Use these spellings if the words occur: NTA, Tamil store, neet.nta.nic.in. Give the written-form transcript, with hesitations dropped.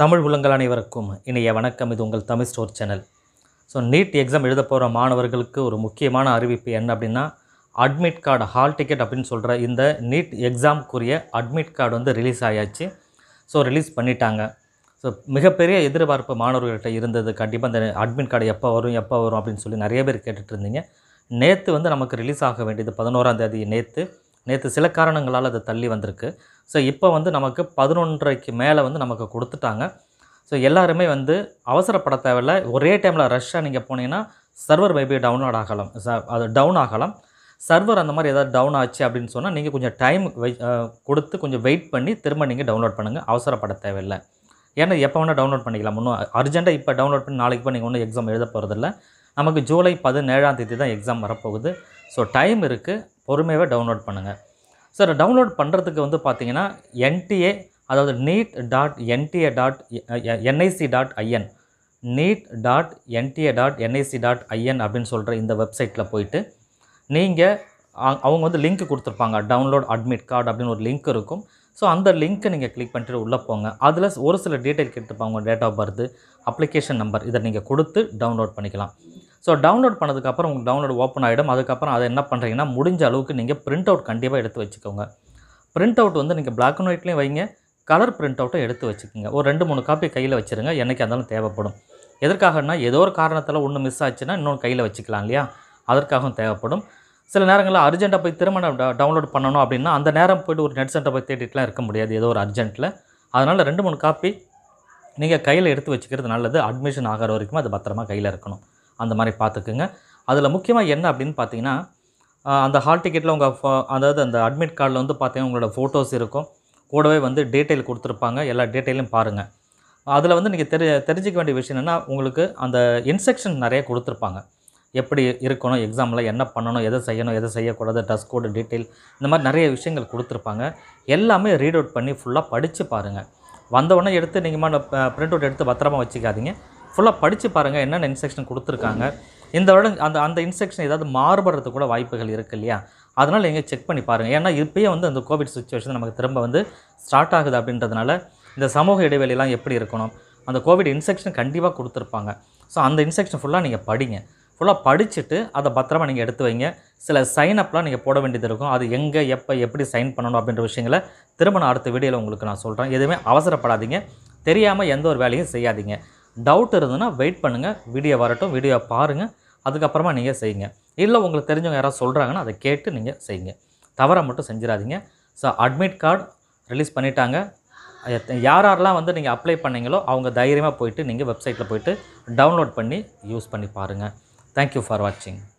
தமிழ் உள்ளங்கள் அனைவருக்கும் இனிய வணக்கம். இது உங்கள் Tamil store channel. So NEET exam எழுத போகிற மாணவர்களுக்கு ஒரு முக்கியமான அறிவிப்பு என்ன அப்படின்னா, அட்மிட் கார்டு ஹால் டிக்கெட் அப்படின்னு சொல்கிற இந்த நீட் எக்ஸாமுக்குரிய அட்மிட் கார்டு வந்து ரிலீஸ் ஆயாச்சு. ஸோ ரிலீஸ் பண்ணிட்டாங்க. ஸோ மிகப்பெரிய எதிர்பார்ப்பு மாணவர்கள்கிட்ட இருந்தது. கண்டிப்பாக அந்த அட்மிட் கார்டு எப்போ வரும் அப்படின்னு சொல்லி நிறைய பேர் கேட்டுட்டு இருந்தீங்க. நேற்று வந்து நமக்கு ரிலீஸ் ஆக வேண்டியது 11ஆம் தேதி நேற்று சில காரணங்களால் அது தள்ளி வந்திருக்கு. ஸோ இப்போ வந்து நமக்கு 11:30க்கு மேலே வந்து நமக்கு கொடுத்துட்டாங்க. ஸோ எல்லாருமே வந்து அவசரப்பட தேவையில்லை. ஒரே டைமில் ரஷ்ஷாக நீங்கள் போனீங்கன்னா சர்வர் மேபி டவுன்லோட் ஆகலாம், அது டவுன் ஆகலாம். சர்வர் அந்த மாதிரி ஏதாவது டவுன் ஆச்சு அப்படின்னு சொன்னால் நீங்கள் கொஞ்சம் டைம் கொடுத்து கொஞ்சம் வெயிட் பண்ணி திரும்ப நீங்கள் டவுன்லோட் பண்ணுங்கள். அவசரப்பட தேவையில்லை. ஏன்னா எப்போ வேணால் டவுன்லோட் பண்ணிக்கலாம். ஒன்றும் அர்ஜெண்ட்டாக இப்போ டவுன்லோட் பண்ணி நாளைக்கு போய் நீங்கள் ஒன்றும் எக்ஸாம் எழுத போகிறதில்ல. நமக்கு ஜூலை 17ஆம் தேதி தான் எக்ஸாம் வரப்போகுது. ஸோ டைம் இருக்குது, பொறுமையாக டவுன்லோட் பண்ணுங்கள். சார் டவுன்லோட் பண்ணுறதுக்கு வந்து பார்த்தீங்கன்னா NTA, அதாவது neet.nta.nic.in neet.nta.nic.in அப்படின்னு சொல்கிற இந்த வெப்சைட்டில் போயிட்டு நீங்கள் அவங்க வந்து லிங்க் கொடுத்துருப்பாங்க. டவுன்லோட் அட்மிட் கார்டு அப்படின்னு ஒரு லிங்க் இருக்கும். ஸோ அந்த லிங்க்கை நீங்கள் கிளிக் பண்ணிட்டு உள்ளே போங்க. அதில் ஒரு சில டீட்டெயில் கேட்டுருப்பாங்க. உங்கள் date of birth, application number, இதை நீங்கள் கொடுத்து டவுன்லோட் பண்ணிக்கலாம். ஸோ டவுன்லோட் பண்ணதுக்கப்புறம் உங்களுக்கு டவுன்லோடு ஓப்பன் ஆகிடும். அதுக்கப்புறம் அதை என்ன பண்ணுறீங்கன்னா, முடிஞ்ச அளவுக்கு நீங்கள் பிரிண்ட் அவுட் கண்டிப்பாக எடுத்து வச்சுக்கோங்க. பிரிண்ட் அவுட் வந்து நீங்கள் பிளாக் அண்ட் ஒயிட்லேயும் வைங்க, கலர் பிரிண்ட் அவுட்டை எடுத்து வச்சுக்கோங்க. ஒரு 2-3 காப்பி கையில் வச்சுருங்க. என்றைக்கு இருந்தாலும் தேவைப்படும். எதற்காகனா ஏதோ ஒரு காரணத்தில் ஒன்று மிஸ் ஆச்சுன்னா இன்னொன்று கையில் வச்சுக்கலாம் இல்லையா, அதற்காகவும் தேவைப்படும். சில நேரங்களில் அர்ஜெண்ட்டாக போய் திரும்ப டவுன்லோட் பண்ணணும் அப்படின்னா அந்த நேரம் போய்ட்டு ஒரு நெட் சென்டர் போய் தேடிட்டுலாம் இருக்க முடியாது, ஏதோ ஒரு அர்ஜெண்ட்டில். அதனால் 2-3 காப்பி நீங்கள் கையில் எடுத்து வச்சுக்கிறது நல்லது. அட்மிஷன் ஆகிற வரைக்கும் அது பத்திரமா கையில் இருக்கணும். அந்த மாதிரி பார்த்துக்குங்க. அதில் முக்கியமாக என்ன அப்படின்னு பார்த்தீங்கன்னா, அந்த ஹால் டிக்கெட்டில் உங்கள் அதாவது அந்த அட்மிட் கார்டில் வந்து பார்த்தீங்கன்னா உங்களோட ஃபோட்டோஸ் இருக்கும். கூடவே வந்து டீட்டெயில் கொடுத்துருப்பாங்க. எல்லா டீட்டெயிலும் பாருங்கள். அதில் வந்து நீங்கள் தெரிஞ்சிக்க வேண்டிய விஷயம் என்னென்னா, உங்களுக்கு அந்த இன்ஸ்ட்ரக்ஷன் நிறைய கொடுத்துருப்பாங்க. எப்படி இருக்கணும் எக்ஸாமில், என்ன பண்ணணும், எதை செய்யணும், எதை செய்யக்கூடாது, ட்ரெஸ் கோடு டீட்டெயில், இந்த மாதிரி நிறைய விஷயங்கள் கொடுத்துருப்பாங்க. எல்லாமே ரீட் அவுட் பண்ணி ஃபுல்லாக படித்து பாருங்கள். வந்தவுடனே எடுத்து நீங்கள் பிரிண்ட் அவுட் எடுத்து பத்திரமா வச்சுக்காதீங்க. ஃபுல்லாக படித்து பாருங்கள் என்னென்ன இன்ஸ்ட்ரக்ஷன் கொடுத்துருக்காங்க. இந்த விட அந்த இன்ஸ்ட்ரக்ஷன் ஏதாவது மாறுபடுறதுக்கு கூட வாய்ப்புகள் இருக்குது இல்லையா, அதனால் நீங்கள் செக் பண்ணி பாருங்கள். ஏன்னா இப்போயே வந்து அந்த கோவிட் சுச்சுவேஷன் நமக்கு திரும்ப வந்து ஸ்டார்ட் ஆகுது. அப்படின்றதுனால இந்த சமூக இடைவெளியெல்லாம் எப்படி இருக்கணும், அந்த கோவிட் இன்ஸ்ட்ரக்ஷன் கண்டிப்பாக கொடுத்துருப்பாங்க. ஸோ அந்த இன்ஸ்ட்ரக்ஷன் ஃபுல்லாக நீங்கள் படிங்க. ஃபுல்லாக படிச்சுட்டு அதை பத்திரமா நீங்கள் எடுத்து வைங்க. சில சைனப்லாம் நீங்கள் போட வேண்டியது இருக்கும். அது எங்கே, எப்போ, எப்படி சைன் பண்ணணும் அப்படின்ற விஷயங்களை திரும்ப நான் அடுத்த வீடியோவில் உங்களுக்கு நான் சொல்கிறேன். எதுவுமே அவசரப்படாதீங்க. தெரியாமல் எந்த ஒரு வேலையும் செய்யாதீங்க. டவுட் இருந்ததுன்னா வெயிட் பண்ணுங்கள். வீடியோ வரட்டும், வீடியோவை பாருங்கள். அதுக்கப்புறமா நீங்கள் செய்யுங்க. இல்லை உங்களுக்கு தெரிஞ்சவங்க யாராவது சொல்கிறாங்கன்னா அதை கேட்டு நீங்கள் செய்யுங்க. தவற மட்டும் செஞ்சிடாதீங்க. ஸோ அட்மிட் கார்டு ரிலீஸ் பண்ணிட்டாங்க. யாரெல்லாம் வந்து நீங்கள் அப்ளை பண்ணீங்களோ அவங்க தைரியமாக போய்ட்டு நீங்கள் வெப்சைட்டில் போய்ட்டு டவுன்லோட் பண்ணி யூஸ் பண்ணி பாருங்கள். தேங்க்யூ ஃபார் வாட்சிங்.